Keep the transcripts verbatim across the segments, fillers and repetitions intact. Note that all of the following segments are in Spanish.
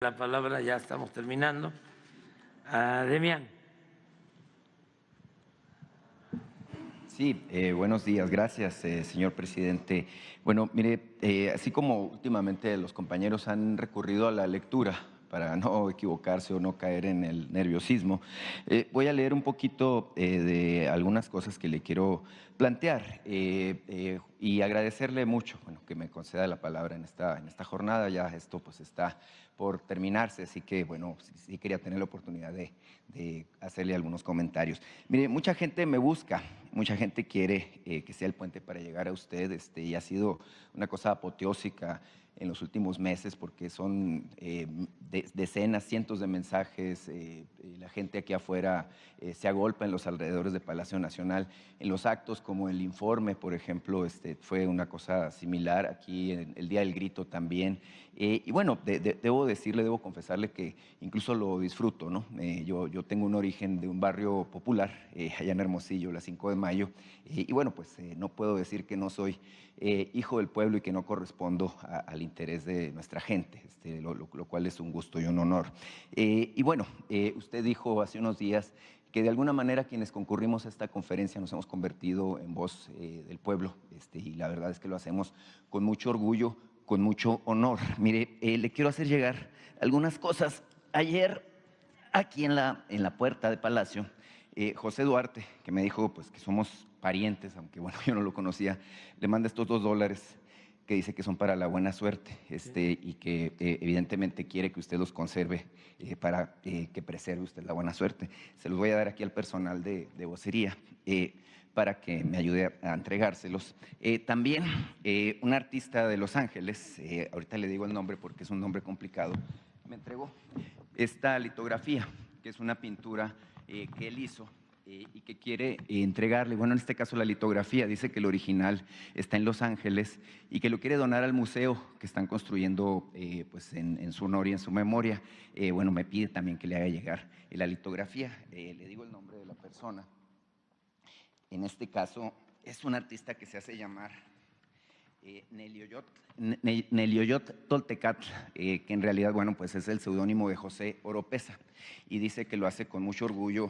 La palabra, ya estamos terminando, a Demián. Sí, eh, buenos días, gracias, eh, señor presidente. Bueno, mire, eh, así como últimamente los compañeros han recurrido a la lectura para no equivocarse o no caer en el nerviosismo, eh, voy a leer un poquito eh, de algunas cosas que le quiero plantear eh, eh, y agradecerle mucho, bueno, que me conceda la palabra en esta, en esta jornada. Ya esto pues está por terminarse, así que bueno, sí, sí quería tener la oportunidad de, de hacerle algunos comentarios. Mire, mucha gente me busca, mucha gente quiere eh, que sea el puente para llegar a usted, este, y ha sido una cosa apoteósica en los últimos meses porque son eh, de, decenas, cientos de mensajes, eh, la gente aquí afuera eh, se agolpa en los alrededores de Palacio Nacional, en los actos como el informe, por ejemplo, este, fue una cosa similar aquí, en el Día del Grito también. Eh, y bueno, de, de, debo decirle, debo confesarle que incluso lo disfruto, ¿no? Eh, yo, yo tengo un origen de un barrio popular, eh, allá en Hermosillo, la cinco de mayo, eh, y bueno, pues eh, no puedo decir que no soy eh, hijo del pueblo y que no correspondo a, al interés de nuestra gente, este, lo, lo, lo cual es un gusto y un honor. Eh, y bueno, eh, usted dijo hace unos días que de alguna manera quienes concurrimos a esta conferencia nos hemos convertido en voz eh, del pueblo, este, y la verdad es que lo hacemos con mucho orgullo, con mucho honor. Mire, eh, le quiero hacer llegar algunas cosas. Ayer, aquí en la, en la puerta de Palacio, eh, José Duarte, que me dijo pues, que somos parientes, aunque bueno, yo no lo conocía, le manda estos dos dólares que dice que son para la buena suerte, este, y que eh, evidentemente quiere que usted los conserve eh, para eh, que preserve usted la buena suerte. Se los voy a dar aquí al personal de, de vocería eh, para que me ayude a, a entregárselos. Eh, también eh, un artista de Los Ángeles, eh, ahorita le digo el nombre porque es un nombre complicado, me entregó esta litografía, que es una pintura eh, que él hizo y que quiere entregarle, bueno, en este caso la litografía, dice que el original está en Los Ángeles y que lo quiere donar al museo que están construyendo eh, pues en, en su honor y en su memoria. Eh, bueno, me pide también que le haga llegar la litografía, eh, le digo el nombre de la persona. En este caso es un artista que se hace llamar eh, Neliyot, Neliyot Toltecatl, eh, que en realidad, bueno, pues es el seudónimo de José Oropesa, y dice que lo hace con mucho orgullo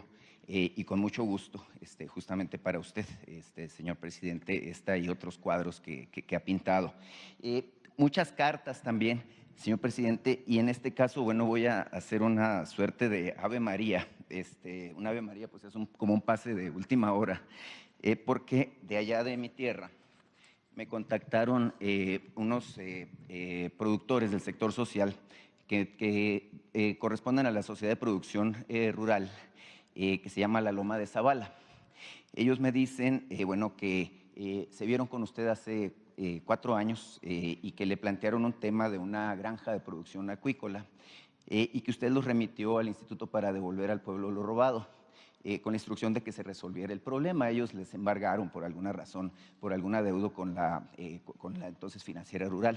Eh, y con mucho gusto, este, justamente para usted, este, señor presidente, esta y otros cuadros que, que, que ha pintado. Eh, muchas cartas también, señor presidente, y en este caso, bueno, voy a hacer una suerte de Ave María. Este, un Ave María, pues es un, como un pase de última hora, eh, porque de allá de mi tierra me contactaron eh, unos eh, eh, productores del sector social que, que eh, corresponden a la Sociedad de Producción eh, Rural, Eh, que se llama La Loma de Zabala. Ellos me dicen, eh, bueno, que eh, se vieron con usted hace eh, cuatro años eh, y que le plantearon un tema de una granja de producción acuícola eh, y que usted los remitió al Instituto para Devolver al Pueblo lo Robado, Eh, con la instrucción de que se resolviera el problema. Ellos les embargaron por alguna razón, por algún adeudo con la, eh, con la entonces financiera rural.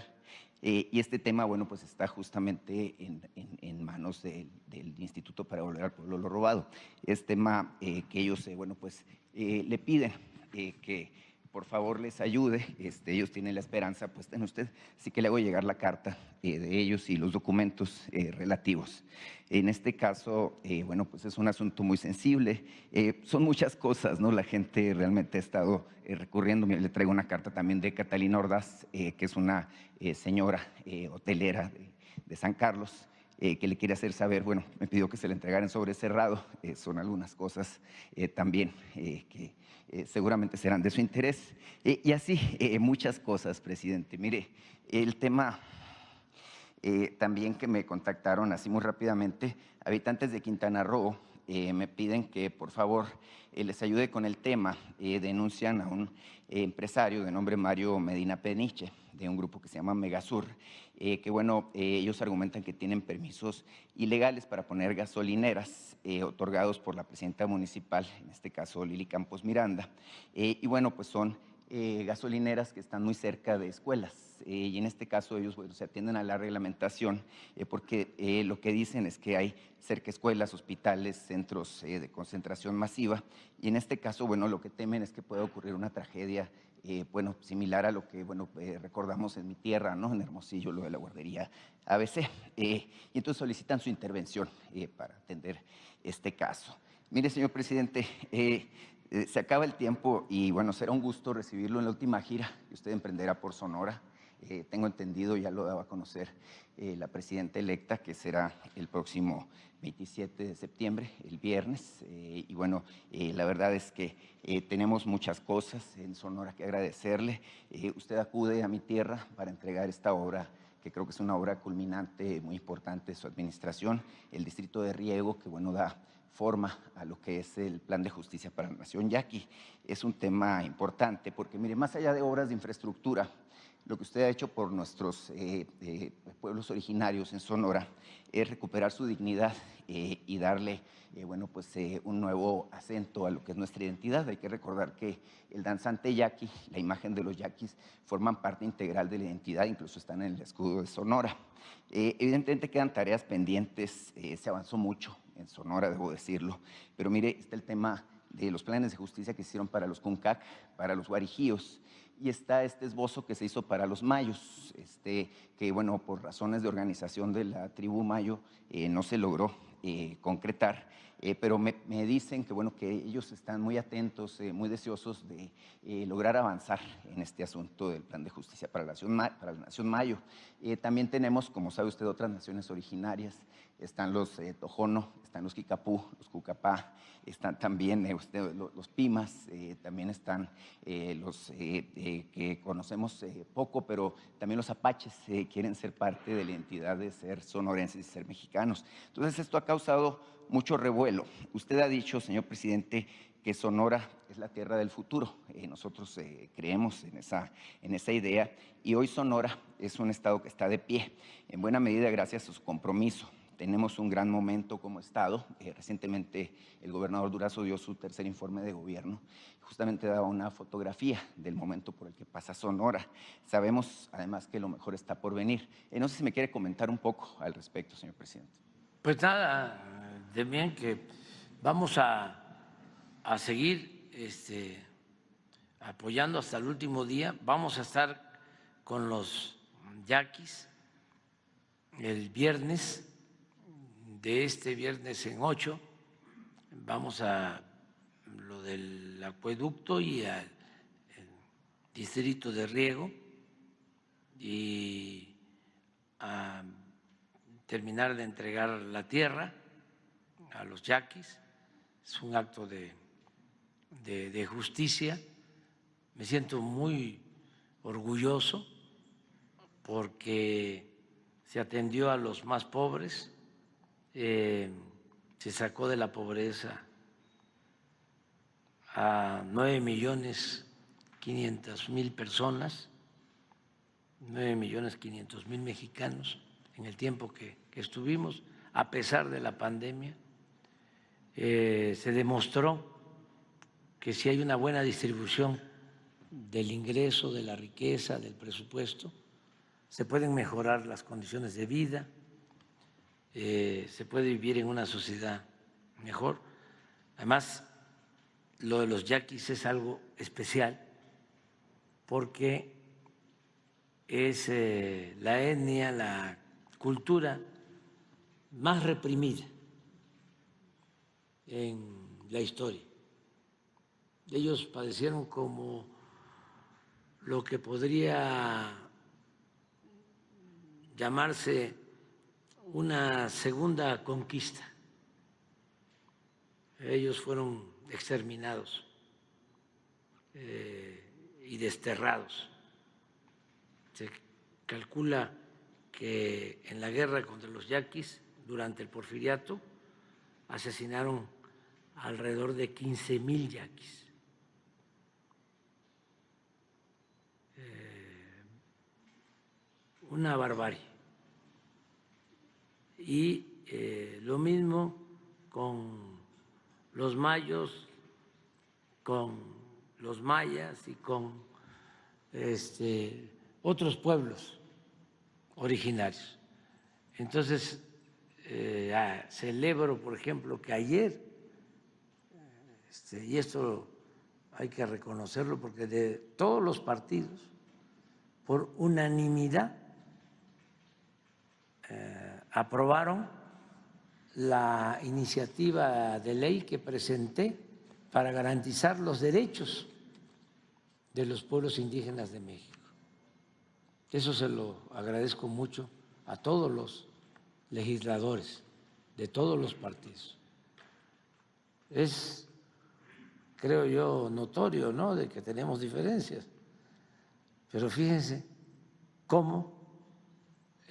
Eh, y este tema, bueno, pues está justamente en, en, en manos del, del Instituto para Devolver al Pueblo lo Robado. Es tema eh, que ellos, eh, bueno, pues eh, le piden eh, que por favor les ayude. Este, ellos tienen la esperanza puesta en usted, así que le hago llegar la carta eh, de ellos y los documentos eh, relativos. En este caso, eh, bueno, pues es un asunto muy sensible. Eh, son muchas cosas, ¿no? La gente realmente ha estado eh, recurriendo. Le traigo una carta también de Catalina Ordaz, eh, que es una eh, señora eh, hotelera de, de San Carlos, eh, que le quiere hacer saber, bueno, me pidió que se le entregaran sobre cerrado. Eh, son algunas cosas eh, también eh, que eh, seguramente serán de su interés. Eh, y así, eh, muchas cosas, presidente. Mire, el tema... Eh, también que me contactaron así muy rápidamente, habitantes de Quintana Roo eh, me piden que por favor eh, les ayude con el tema. Eh, denuncian a un eh, empresario de nombre Mario Medina Peniche, de un grupo que se llama Megasur, eh, que bueno, eh, ellos argumentan que tienen permisos ilegales para poner gasolineras eh, otorgados por la presidenta municipal, en este caso Lili Campos Miranda, eh, y bueno, pues son Eh, gasolineras que están muy cerca de escuelas, eh, y en este caso ellos, bueno, se atienden a la reglamentación eh, porque eh, lo que dicen es que hay cerca escuelas, hospitales, centros eh, de concentración masiva, y en este caso, bueno, lo que temen es que pueda ocurrir una tragedia eh, bueno, similar a lo que bueno, eh, recordamos en mi tierra, ¿no? En Hermosillo, lo de la guardería A B C. Eh, y entonces solicitan su intervención eh, para atender este caso. Mire, señor presidente, eh, eh, se acaba el tiempo y bueno, será un gusto recibirlo en la última gira que usted emprenderá por Sonora. Eh, tengo entendido, ya lo daba a conocer eh, la presidenta electa, que será el próximo veintisiete de septiembre, el viernes. Eh, y bueno, eh, la verdad es que eh, tenemos muchas cosas en Sonora que agradecerle. Eh, usted acude a mi tierra para entregar esta obra, que creo que es una obra culminante, muy importante de su administración, el distrito de riego, que bueno, da forma a lo que es el Plan de Justicia para la Nación. Y aquí es un tema importante, porque mire, más allá de obras de infraestructura, lo que usted ha hecho por nuestros eh, eh, pueblos originarios en Sonora es recuperar su dignidad eh, y darle eh, bueno, pues, eh, un nuevo acento a lo que es nuestra identidad. Hay que recordar que el danzante yaqui, la imagen de los yaquis, forman parte integral de la identidad, incluso están en el escudo de Sonora. Eh, evidentemente quedan tareas pendientes, eh, se avanzó mucho en Sonora, debo decirlo, pero mire, está el tema de los planes de justicia que se hicieron para los Cuncac, para los Guarijíos, y está este esbozo que se hizo para los mayos, este, que bueno, por razones de organización de la tribu mayo eh, no se logró eh, concretar, eh, pero me, me dicen que bueno, que ellos están muy atentos, eh, muy deseosos de eh, lograr avanzar en este asunto del Plan de Justicia para la Nación, para la Nación Mayo. Eh, también tenemos, como sabe usted, otras naciones originarias. Están los eh, Tojono, están los Kikapú, los Cucapá, están también eh, usted, los, los Pimas, eh, también están eh, los eh, eh, que conocemos eh, poco, pero también los Apaches eh, quieren ser parte de la identidad de ser sonorenses y ser mexicanos. Entonces, esto ha causado mucho revuelo. Usted ha dicho, señor presidente, que Sonora es la tierra del futuro. Eh, nosotros eh, creemos en esa, en esa idea, y hoy Sonora es un estado que está de pie, en buena medida gracias a su compromiso. Tenemos un gran momento como Estado. Eh, recientemente el gobernador Durazo dio su tercer informe de gobierno. Justamente daba una fotografía del momento por el que pasa Sonora. Sabemos, además, que lo mejor está por venir. Eh, no sé si me quiere comentar un poco al respecto, señor presidente. Pues nada, Demián, que vamos a, a seguir este, apoyando hasta el último día. Vamos a estar con los yaquis el viernes. De este viernes en ocho vamos a lo del acueducto y al distrito de riego y a terminar de entregar la tierra a los yaquis. Es un acto de, de, de justicia. Me siento muy orgulloso porque se atendió a los más pobres. Eh, se sacó de la pobreza a nueve millones quinientos mil personas, nueve millones quinientos mil mexicanos en el tiempo que, que estuvimos, a pesar de la pandemia. Eh, se demostró que si hay una buena distribución del ingreso, de la riqueza, del presupuesto, se pueden mejorar las condiciones de vida. Eh, se puede vivir en una sociedad mejor. Además, lo de los yaquis es algo especial porque es eh, la etnia, la cultura más reprimida en la historia. Ellos padecieron como lo que podría llamarse una segunda conquista. Ellos fueron exterminados eh, y desterrados. Se calcula que en la guerra contra los yaquis, durante el porfiriato, asesinaron alrededor de quince mil yaquis. Eh, una barbarie. Y eh, lo mismo con los mayos, con los mayas y con este, otros pueblos originarios. Entonces, eh, ah, celebro, por ejemplo, que ayer, este, y esto hay que reconocerlo, porque de todos los partidos, por unanimidad, eh, aprobaron la iniciativa de ley que presenté para garantizar los derechos de los pueblos indígenas de México. Eso se lo agradezco mucho a todos los legisladores de todos los partidos. Es, creo yo, notorio, ¿no?, de que tenemos diferencias, pero fíjense cómo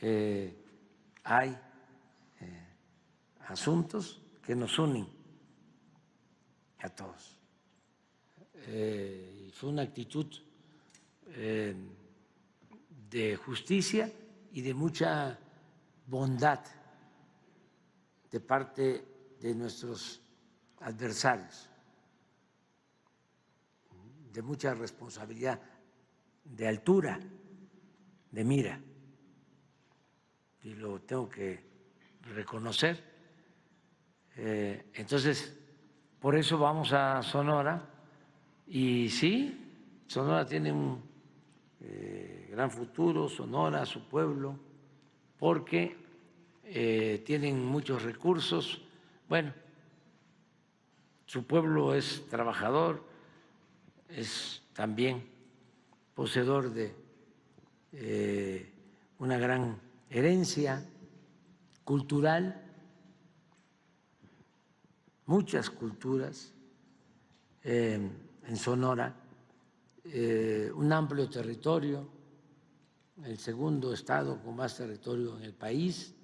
eh, hay eh, asuntos que nos unen a todos. Eh, fue una actitud eh, de justicia y de mucha bondad de parte de nuestros adversarios, de mucha responsabilidad, de altura, de mira, y lo tengo que reconocer. Eh, entonces, por eso vamos a Sonora, y sí, Sonora tiene un eh, gran futuro, Sonora, su pueblo, porque eh, tienen muchos recursos, bueno, su pueblo es trabajador, es también poseedor de eh, una gran herencia cultural, muchas culturas eh, en Sonora, eh, un amplio territorio, el segundo estado con más territorio en el país,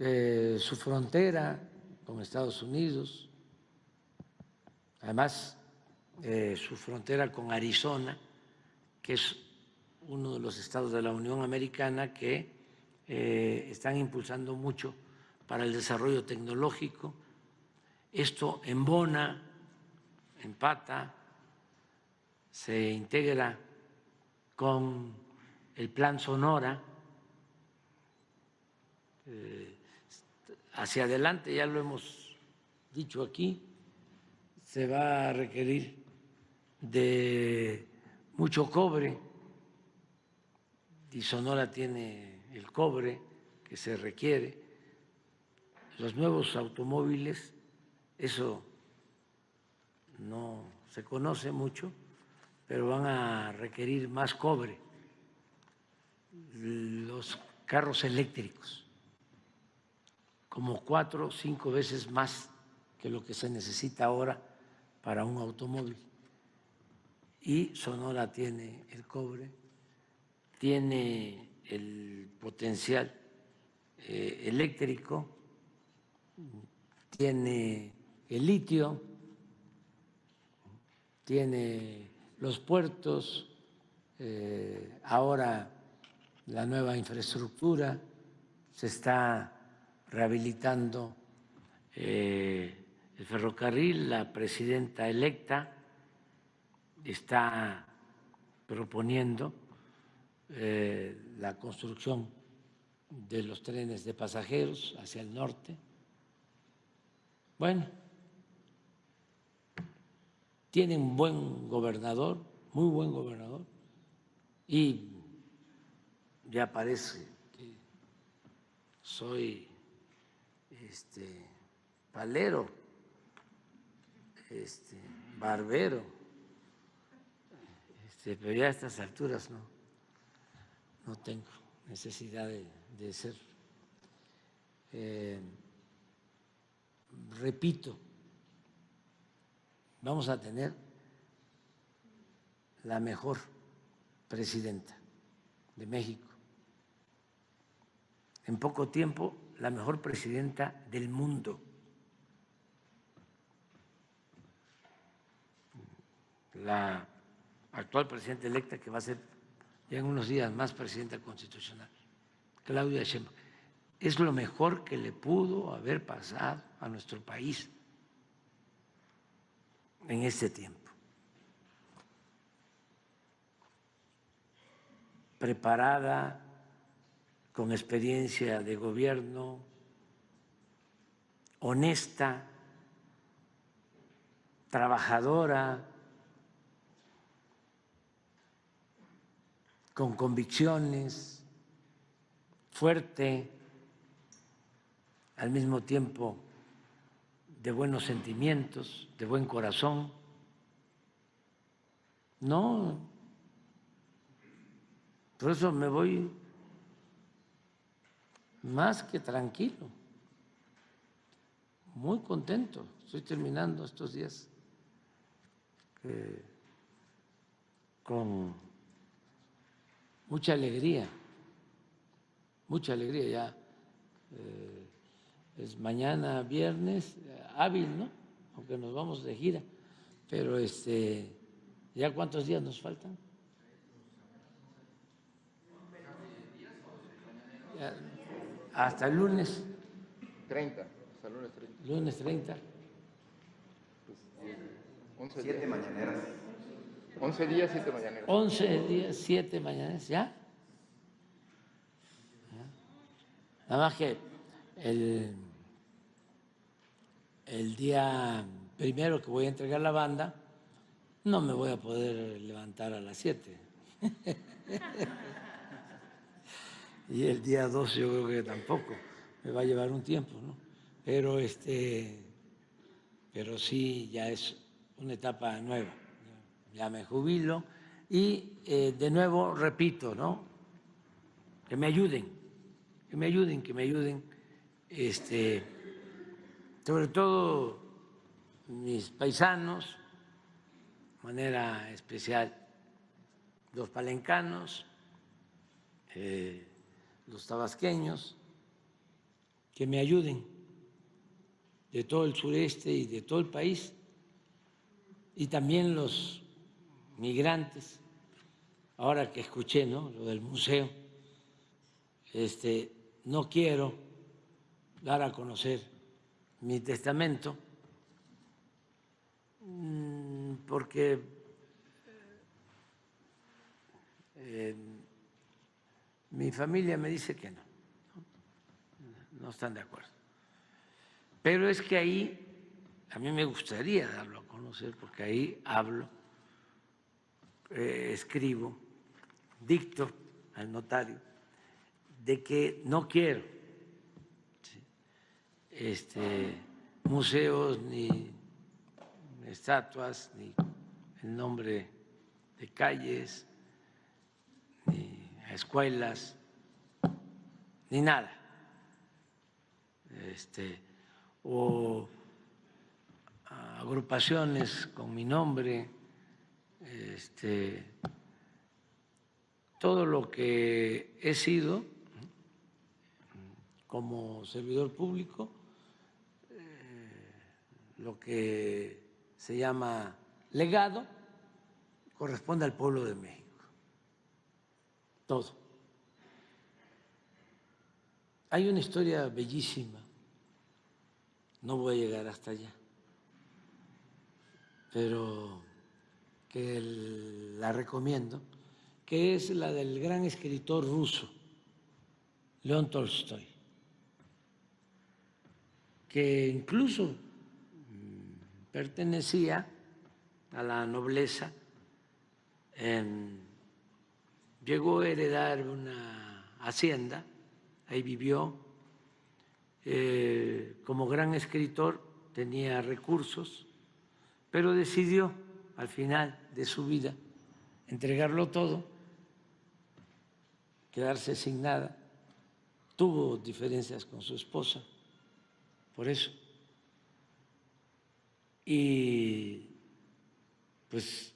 eh, su frontera con Estados Unidos, además eh, su frontera con Arizona, que es uno de los estados de la Unión Americana que eh, están impulsando mucho para el desarrollo tecnológico. Esto embona, empata, se integra con el Plan Sonora. Eh, hacia adelante, ya lo hemos dicho aquí, se va a requerir de mucho cobre, y Sonora tiene el cobre que se requiere, los nuevos automóviles, eso no se conoce mucho, pero van a requerir más cobre, los carros eléctricos, como cuatro o cinco veces más que lo que se necesita ahora para un automóvil. Y Sonora tiene el cobre, tiene el potencial eh, eléctrico, tiene el litio, tiene los puertos, eh, ahora la nueva infraestructura, se está rehabilitando eh, el ferrocarril, la presidenta electa está proponiendo eh, la construcción de los trenes de pasajeros hacia el norte. Bueno, tienen un buen gobernador, muy buen gobernador, y ya parece que soy este, palero, este, barbero, este, pero ya a estas alturas no, no tengo necesidad de, de ser. Eh, repito, vamos a tener la mejor presidenta de México, en poco tiempo la mejor presidenta del mundo. La actual presidenta electa, que va a ser ya en unos días más presidenta constitucional, Claudia Sheinbaum, es lo mejor que le pudo haber pasado a nuestro país en este tiempo. Preparada, con experiencia de gobierno, honesta, trabajadora, con convicciones, fuerte, al mismo tiempo de buenos sentimientos, de buen corazón. No, por eso me voy más que tranquilo, muy contento. Estoy terminando estos días eh, con mucha alegría, mucha alegría ya. Eh, es mañana viernes, hábil, ¿no? Aunque nos vamos de gira, pero este, ¿ya cuántos días nos faltan? Ya, hasta el lunes. treinta, hasta el lunes treinta. Lunes treinta. once siete días. Mañaneras. once días, siete mañaneras. once días, siete mañaneras, ¿ya? ¿Ya? Nada más que el, el día primero que voy a entregar la banda, no me voy a poder levantar a las siete. Y el día doce yo creo que tampoco, me va a llevar un tiempo, ¿no? Pero, este, pero sí, ya es una etapa nueva, ya me jubilo y eh, de nuevo repito, ¿no? Que me ayuden, que me ayuden, que me ayuden, este, sobre todo mis paisanos, de manera especial los palencanos, eh, los tabasqueños, que me ayuden, de todo el sureste y de todo el país, y también los migrantes. Ahora que escuché, ¿no?, lo del museo, este, no quiero dar a conocer mi testamento porque eh, mi familia me dice que no, no están de acuerdo. Pero es que ahí a mí me gustaría darlo a conocer porque ahí hablo, eh, escribo, dicto al notario de que no quiero, ¿sí?, este, museos, ni estatuas, ni el nombre de calles, ni escuelas, ni nada. Este, o agrupaciones con mi nombre, este, todo lo que he sido como servidor público, eh, lo que se llama legado, corresponde al pueblo de México. Todo. Hay una historia bellísima, no voy a llegar hasta allá, pero que la recomiendo, que es la del gran escritor ruso, León Tolstoy, que incluso pertenecía a la nobleza, eh, llegó a heredar una hacienda, ahí vivió, eh, como gran escritor tenía recursos, pero decidió al final de su vida entregarlo todo, quedarse sin nada. Tuvo diferencias con su esposa, por eso. Y pues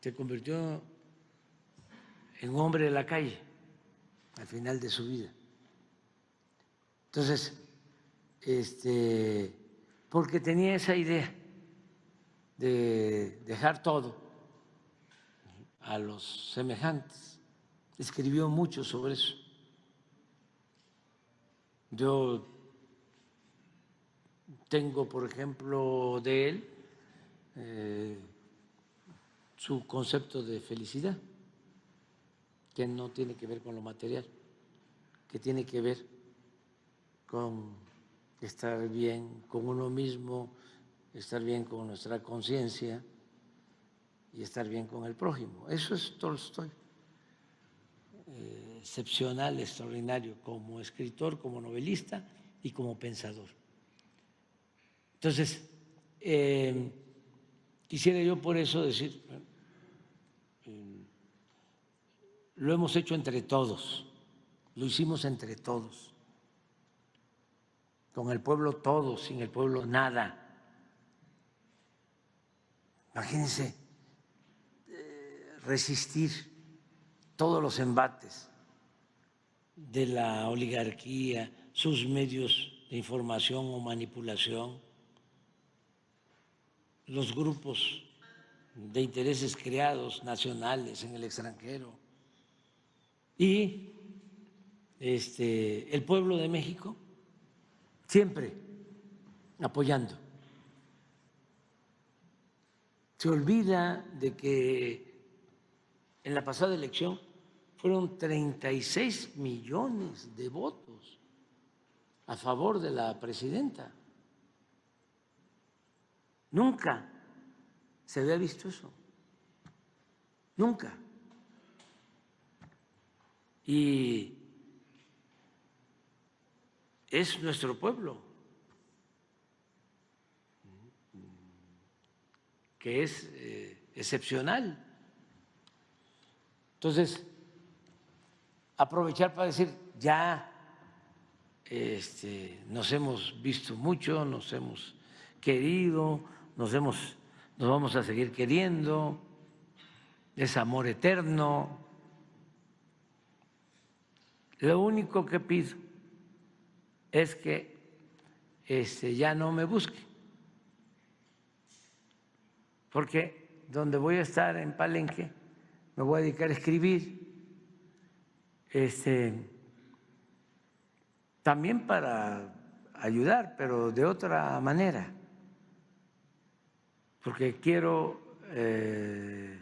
se convirtió en hombre de la calle al final de su vida. Entonces, este... porque tenía esa idea de dejar todo a los semejantes. Escribió mucho sobre eso. Yo tengo, por ejemplo, de él eh, su concepto de felicidad, que no tiene que ver con lo material, que tiene que ver con estar bien con uno mismo, estar bien con nuestra conciencia y estar bien con el prójimo. Eso es Tolstoy, eh, excepcional, extraordinario, como escritor, como novelista y como pensador. Entonces, eh, quisiera yo por eso decir, eh, lo hemos hecho entre todos, lo hicimos entre todos, con el pueblo todo, sin el pueblo nada. Imagínense, eh, resistir todos los embates de la oligarquía, sus medios de información o manipulación, los grupos de intereses creados nacionales en el extranjero y este, el pueblo de México siempre apoyando. Se olvida de que en la pasada elección fueron treinta y seis millones de votos a favor de la presidenta. Nunca se había visto eso, nunca. Y es nuestro pueblo, que es eh, excepcional. Entonces, aprovechar para decir, ya este, nos hemos visto mucho, nos hemos querido, nos, hemos, nos vamos a seguir queriendo, es amor eterno. Lo único que pido es que este, ya no me busque. Porque donde voy a estar en Palenque me voy a dedicar a escribir, este, también para ayudar, pero de otra manera, porque quiero eh,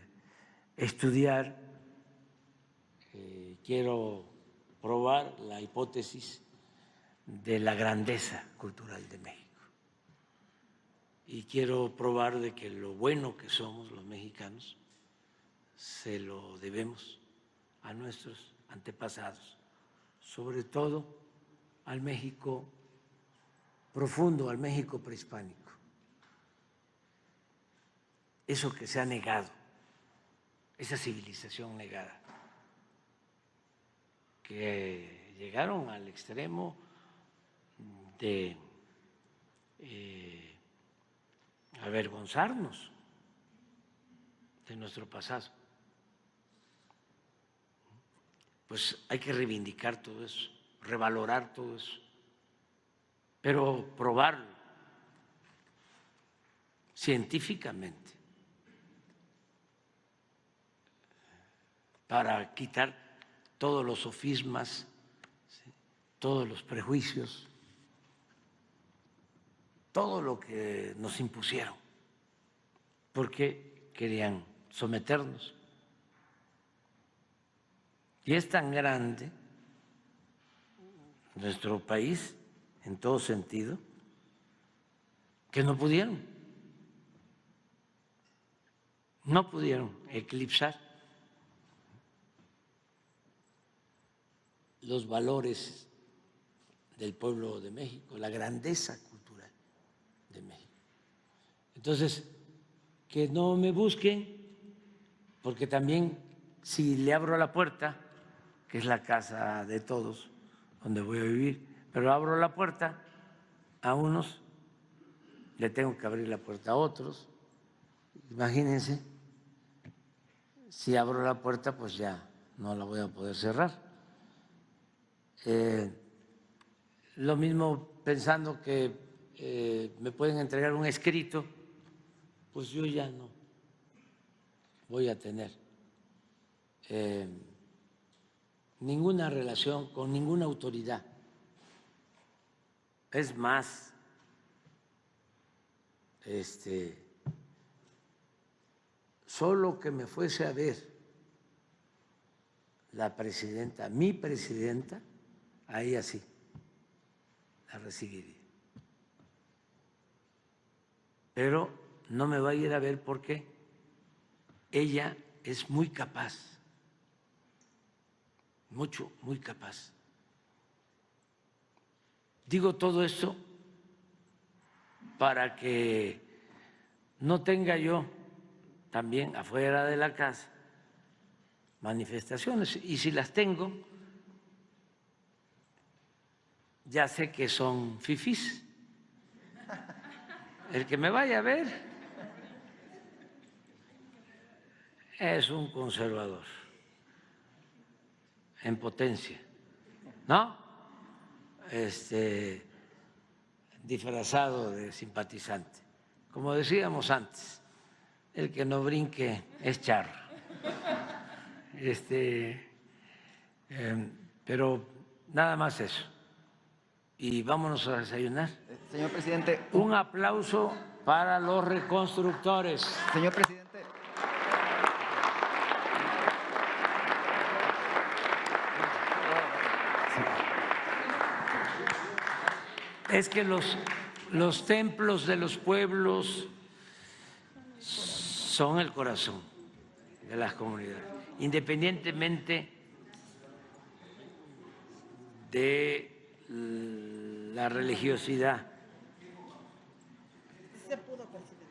estudiar, eh, quiero probar la hipótesis de la grandeza cultural de México. Y quiero probar de que lo bueno que somos los mexicanos se lo debemos a nuestros antepasados, sobre todo al México profundo, al México prehispánico. Eso que se ha negado, esa civilización negada, que llegaron al extremo de... Eh, avergonzarnos de nuestro pasado. Pues hay que reivindicar todo eso, revalorar todo eso, pero probarlo científicamente para quitar todos los sofismas, ¿sí?, todos los prejuicios, todo lo que nos impusieron, porque querían someternos. Y es tan grande nuestro país, en todo sentido, que no pudieron, no pudieron eclipsar los valores del pueblo de México, la grandeza cultural de México. Entonces, que no me busquen, porque también si le abro la puerta, que es la casa de todos donde voy a vivir, pero abro la puerta a unos, le tengo que abrir la puerta a otros. Imagínense, si abro la puerta, pues ya no la voy a poder cerrar. Eh, lo mismo pensando que Eh, me pueden entregar un escrito, pues yo ya no voy a tener eh, ninguna relación con ninguna autoridad. Es más, este, solo que me fuese a ver la presidenta, mi presidenta, ahí así la recibiría. pero no me va a ir a ver porque ella es muy capaz, mucho, muy capaz. Digo todo esto para que no tenga yo también afuera de la casa manifestaciones, y si las tengo, ya sé que son fifís. El que me vaya a ver es un conservador en potencia, ¿no? Este, disfrazado de simpatizante. Como decíamos antes, el que no brinque es charro. Este, eh, pero nada más eso. Y vámonos a desayunar. Señor presidente. Un aplauso para los reconstructores. Señor presidente. Es que los, los templos de los pueblos son el corazón de las comunidades, independientemente de la religiosidad. Se pudo, presidente.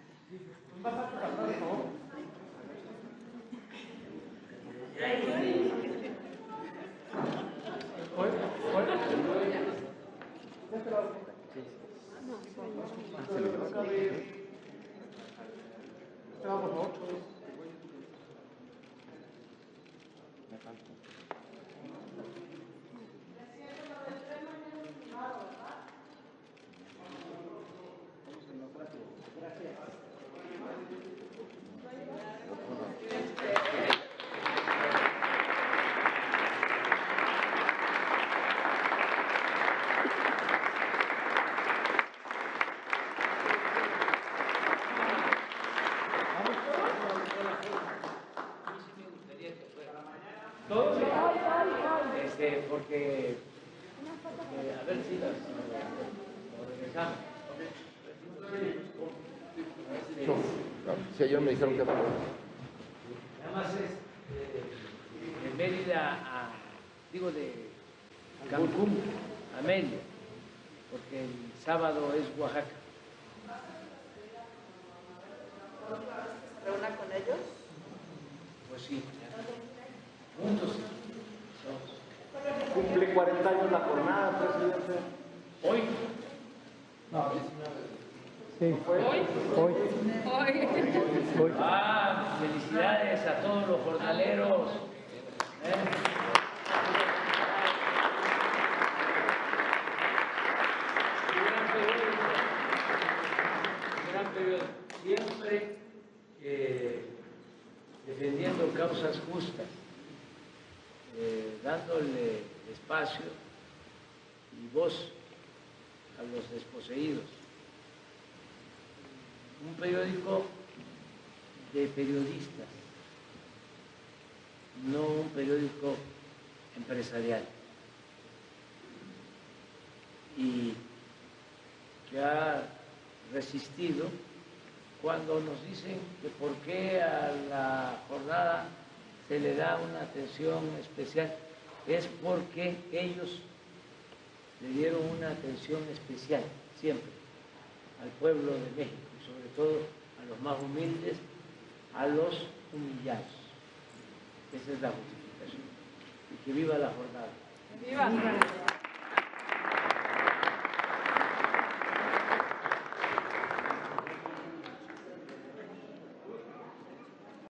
Me dijeron que nada más es eh, de Mérida a, digo, de Cancún a Mérida, porque el sábado es Oaxaca. ¿Se reúna con ellos? Pues sí, juntos. Cumple cuarenta años La Jornada, presidente. ¿Hoy? No, sí. ¿Hoy? Hoy. Hoy. Ah, felicidades a todos los jornaleros. ¿Eh? Gran periodo. Gran periodo. Siempre eh, defendiendo causas justas, eh, dándole espacio y voz a los desposeídos. Un periódico de periodistas, no un periódico empresarial, y que ha resistido cuando nos dicen que por qué a La Jornada se le da una atención especial. Es porque ellos le dieron una atención especial siempre al pueblo de México, sobre todo a los más humildes, a los humillados. Esa es la justificación. Y que viva La Jornada. ¡Viva!